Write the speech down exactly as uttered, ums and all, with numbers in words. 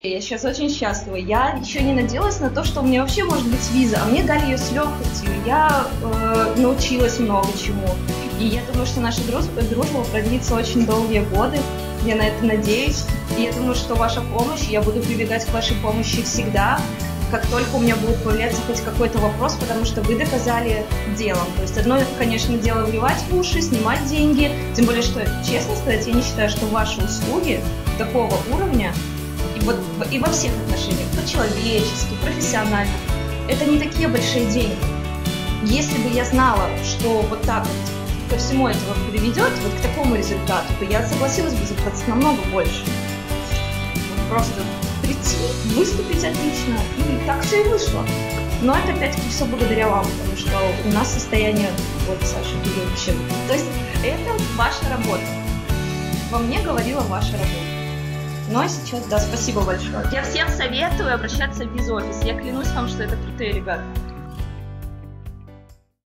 Я сейчас очень счастлива. Я еще не надеялась на то, что у меня вообще может быть виза, а мне дали ее с легкостью. Я э, научилась много чему. И я думаю, что наша дружба, дружба продлится очень долгие годы. Я на это надеюсь. И я думаю, что ваша помощь, я буду прибегать к вашей помощи всегда, как только у меня будет появляться хоть какой-то вопрос, потому что вы доказали делом. То есть одно, конечно, дело вливать в уши, снимать деньги. Тем более, что, честно сказать, я не считаю, что ваши услуги такого уровня, и, вот, и во всех отношениях, по-человечески, профессионально, это не такие большие деньги. Если бы я знала, что вот так вот ко всему этого приведет, вот к такому результату, то я согласилась бы заплатить намного больше. Просто прийти, выступить отлично, и так все и вышло. Но это опять-таки все благодаря вам, потому что у нас состояние, вот, Саша, вообще. То есть это ваша работа. Во мне говорила ваша работа. Ну а сейчас, да, спасибо большое. Я всем советую обращаться в Визаофис. Я клянусь вам, что это крутые ребята.